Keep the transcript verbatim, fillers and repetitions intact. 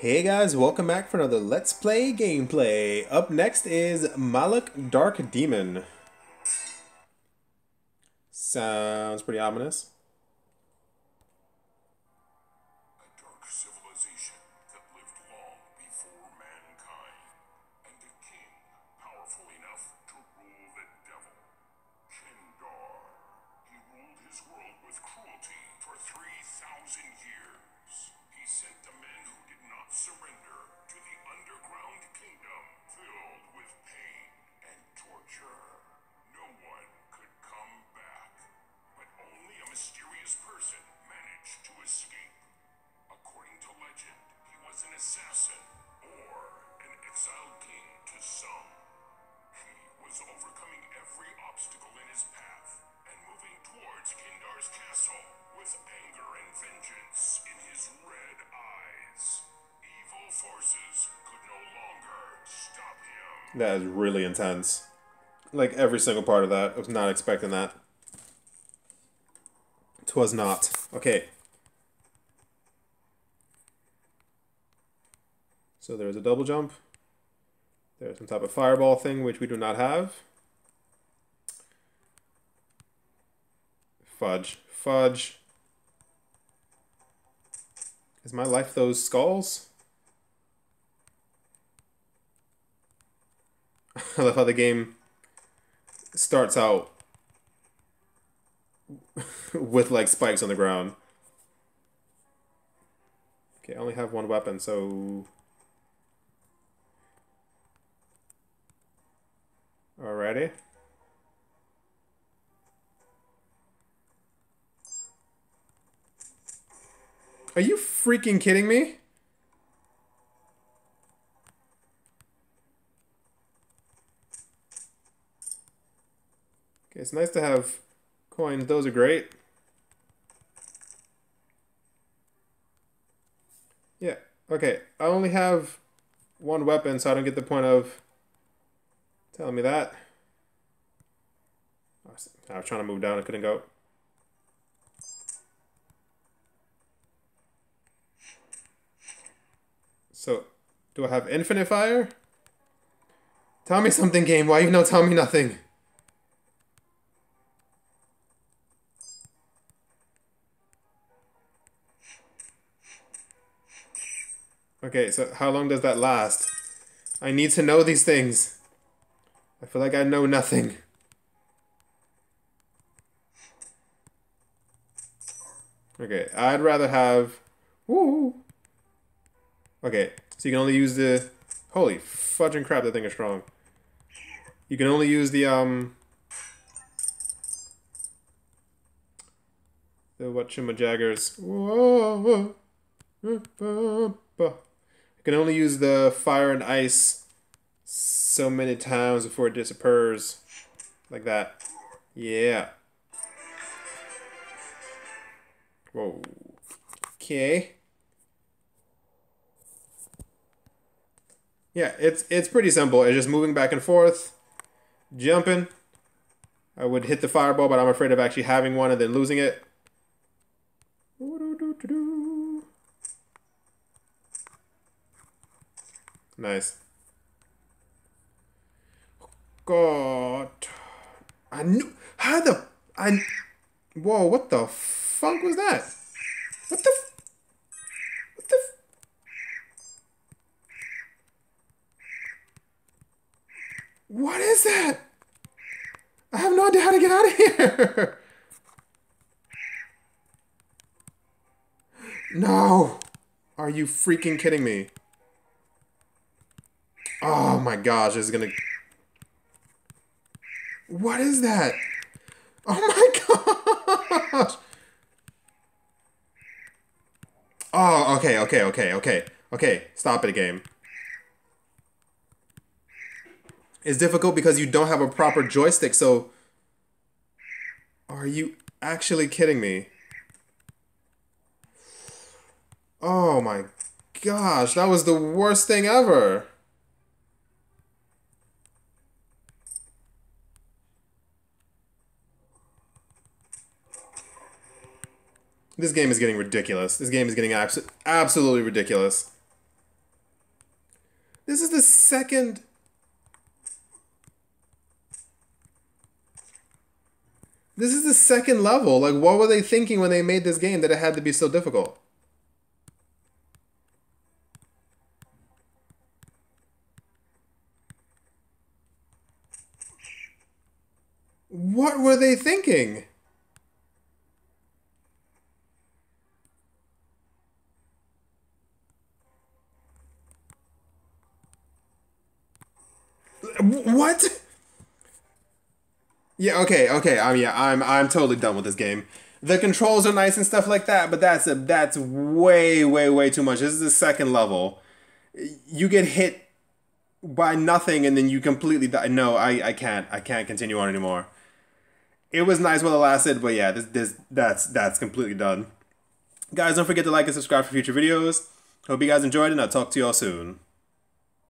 Hey guys, welcome back for another Let's Play gameplay. Up next is Mahluk Dark Demon. Sounds pretty ominous. A dark civilization that lived long before mankind, and a king powerful enough to rule the devil. Shendar. He ruled his world with cruelty for three thousand years. He sent the men who did not surrender to the underground kingdom filled with pain and torture. No one could come back, but only a mysterious person managed to escape. According to legend, he was an assassin or an exiled king to some. He was overcoming every obstacle in his path and moving towards Shendar's castle with anger and vengeance in his red eyes. Evil forces could no longer stop him. That is really intense. Like every single part of that. I was not expecting that. 'Twas not. Okay. So there's a double jump. There's some type of fireball thing which we do not have. Fudge. Fudge. Is my life those skulls? I love how the game starts out with like spikes on the ground. Okay, I only have one weapon, so... Alrighty. Are you freaking kidding me? Okay, it's nice to have coins. Those are great. Yeah, okay. I only have one weapon, so I don't get the point of telling me that. I was, I was trying to move down. I couldn't go. So, do I have infinite fire? Tell me something, game. Why you no tell me nothing? Okay, so how long does that last? I need to know these things. I feel like I know nothing. Okay, I'd rather have... Woo! Okay, so you can only use the... Holy fudging crap, that thing is strong. You can only use the, um... the whatchamajaggers. Whoa! You can only use the fire and ice so many times before it disappears. Like that. Yeah. Whoa. Okay. Yeah, it's it's pretty simple. It's just moving back and forth, jumping. I would hit the fireball, but I'm afraid of actually having one and then losing it. Nice. God, I knew how the I. Whoa! What the fuck was that? What the? What the? What is that? I have no idea how to get out of here. No. Are you freaking kidding me? Oh my gosh, this is gonna... What is that? Oh my gosh. Oh, okay, okay, okay, okay. Okay, stop it, game. It's difficult because you don't have a proper joystick, so... Are you actually kidding me? Oh my gosh, that was the worst thing ever! This game is getting ridiculous. This game is getting abso- absolutely ridiculous. This is the second... This is the second level. Like, what were they thinking when they made this game that it had to be so difficult? What were they thinking? What? Yeah, okay, okay. I'm um, yeah, I'm I'm totally done with this game. The controls are nice and stuff like that, but that's a, that's way way way too much. This is the second level. You get hit by nothing and then you completely die. No, I I can't. I can't continue on anymore. It was nice while it lasted, but yeah, this this that's that's completely done. Guys, don't forget to like and subscribe for future videos. Hope you guys enjoyed and I'll talk to y'all soon.